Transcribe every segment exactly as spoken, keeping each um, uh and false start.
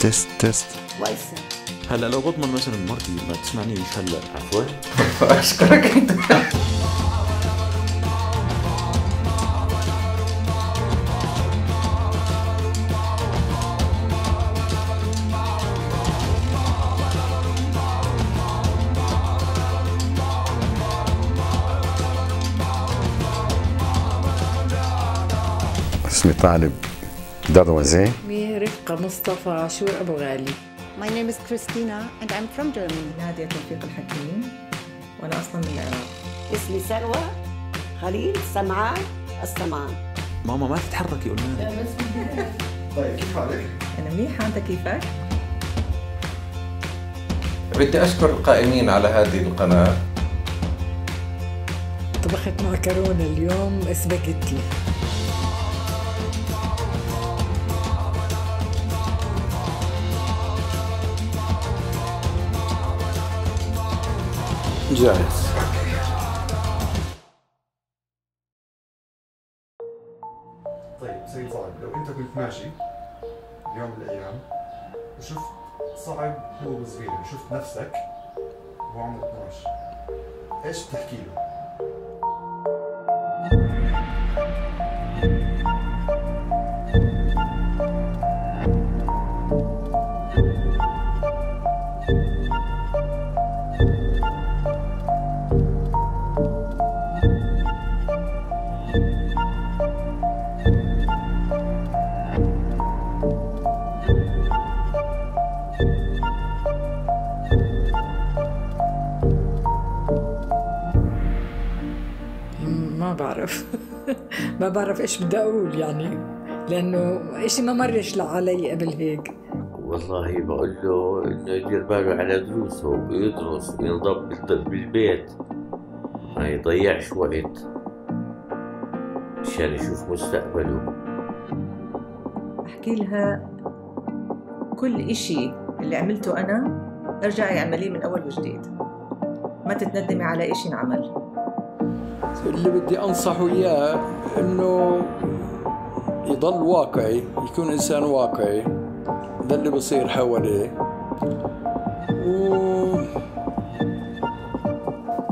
تست تست كويسه. هلا لو بضمن مثلا مرتي ما تسمعنيش هلا عفوا. اشكرك انت. اسمي طالب دروازيه. رفقة مصطفى عاشور أبو غالي. My name is Christina and I'm from Germany. ناديه توفيق الحكيم وأنا أصلاً من العراق. اسمي سروى خليل سمعان السمعان. ماما ما تتحركي قلنا لك. طيب كيف حالك؟ أنا منيحة، أنت كيفك؟ بدي أشكر القائمين على هذه القناة. طبخت معكرونة اليوم سباكيتي. جاهز. طيب سيد صاحب، لو انت كنت ماشي اليوم من الايام وشفت صاحب هو وصغير وشفت نفسك وهو عمره اثناشر، ايش بتحكي له؟ ما بعرف ما بعرف ايش بدي اقول يعني، لانه اشي ما مرش علي قبل هيك. والله بقول له انه يدير باله على دروسه ويدرس وينضب بالبيت، ما يضيعش وقت مشان يشوف مستقبله. احكي لها كل اشي اللي عملته انا ارجعي اعمليه من اول وجديد، ما تتندمي على اشي انعمل. اللي بدي أنصحه إياه إنه يضل واقعي، يكون إنسان واقعي، ده اللي بصير حواليه. و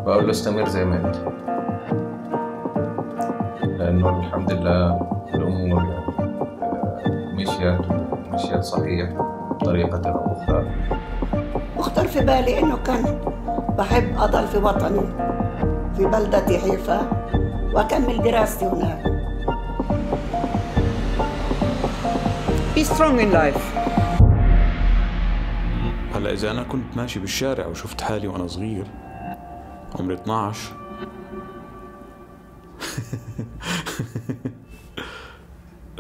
بقول له استمر زي ما أنت، لأنه الحمد لله الأمور مشيت مشيت صحيح بطريقة أو أخرى. أخطر في بالي إنه كان بحب أضل في وطني، في بلدتي حيفا، وأكمل دراستي هناك. Be strong in life. هلا إذا أنا كنت ماشي بالشارع وشفت حالي وأنا صغير عمري اثناشر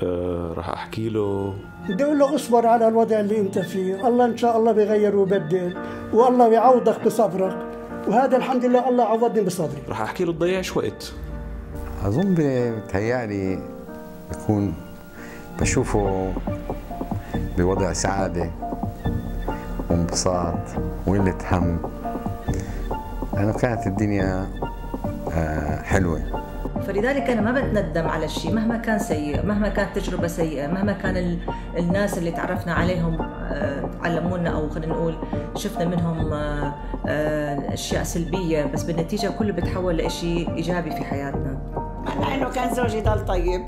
آه، راح أحكي له، بدي أقول له اصبر على الوضع اللي أنت فيه، الله إن شاء الله بيغير ويبدل، والله بيعوضك بصبرك، وهذا الحمد لله الله عوضني بصبري. راح احكي له تضيعش وقت. اظن بتهيألي بكون بشوفه بوضع سعاده وانبساط وقله هم، لانه كانت الدنيا حلوه. فلذلك انا ما بتندم على الشيء مهما كان سيء، مهما كانت تجربه سيئه، مهما كان الناس اللي تعرفنا عليهم علمونا او خلينا نقول شفنا منهم اشياء سلبيه، بس بالنتيجه كله بتحول لشيء ايجابي في حياتنا. أنا انه كان زوجي ضل طيب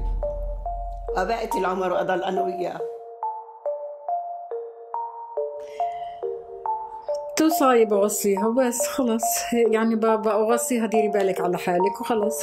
بقيت العمر واضل انا وياه. توصاي بوصيها وبس خلص، يعني بوصيها ديري بالك على حالك وخلص.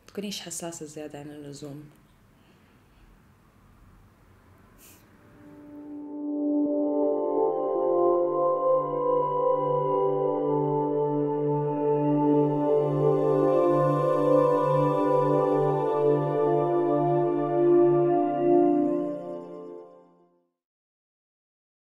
ما تكونيش حساسة زيادة عن اللزوم،